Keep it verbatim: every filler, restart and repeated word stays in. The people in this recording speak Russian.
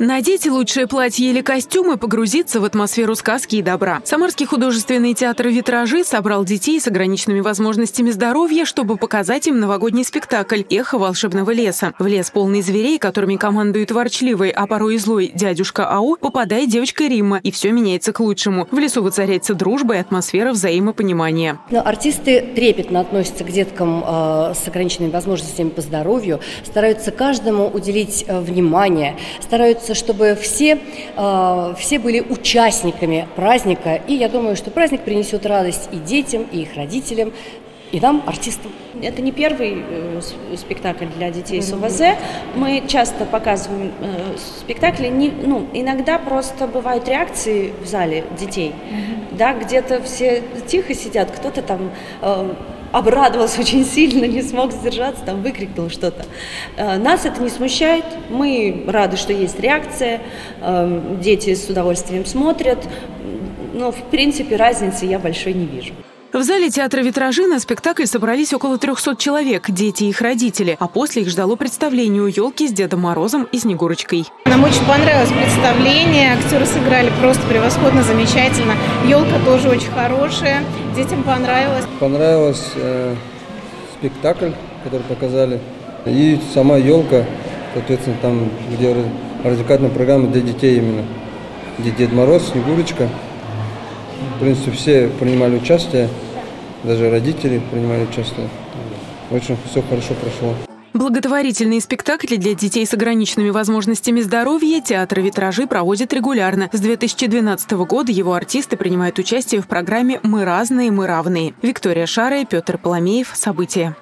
Надеть лучшее платье или костюм и погрузиться в атмосферу сказки и добра. Самарский художественный театр «Витражи» собрал детей с ограниченными возможностями здоровья, чтобы показать им новогодний спектакль «Эхо волшебного леса». В лес, полный зверей, которыми командует ворчливый, а порой и злой дядюшка Ау, попадает девочка Римма, и все меняется к лучшему. В лесу воцаряется дружба и атмосфера взаимопонимания. Но артисты трепетно относятся к деткам э, с ограниченными возможностями по здоровью, стараются каждому уделить э, внимание, стараются чтобы все, э, все были участниками праздника. И я думаю, что праздник принесет радость и детям, и их родителям, и нам, артистам. Это не первый э, спектакль для детей с ОВЗ. Мы часто показываем э, спектакли. Не, ну, иногда просто бывают реакции в зале детей. Mm-hmm. Да, где-то все тихо сидят, кто-то там... Э, обрадовался очень сильно, не смог сдержаться, там выкрикнул что-то. Нас это не смущает, мы рады, что есть реакция, дети с удовольствием смотрят, но в принципе разницы я большой не вижу. В зале театра «Витражи» на спектакль собрались около трёхсот человек, дети и их родители. А после их ждало представление у елки с Дедом Морозом и Снегурочкой. Нам очень понравилось представление, актеры сыграли просто превосходно, замечательно. Елка тоже очень хорошая, детям понравилось. Понравилось э, спектакль, который показали, и сама елка, соответственно, там, где развлекательная программа для детей именно, где Дед Мороз, Снегурочка. В принципе, все принимали участие, даже родители принимали участие. Очень все хорошо прошло. Благотворительные спектакли для детей с ограниченными возможностями здоровья театр «Витражи» проводит регулярно. С две тысячи двенадцатого года его артисты принимают участие в программе «Мы разные, мы равные». Виктория Шара, Петр Поламеев. События.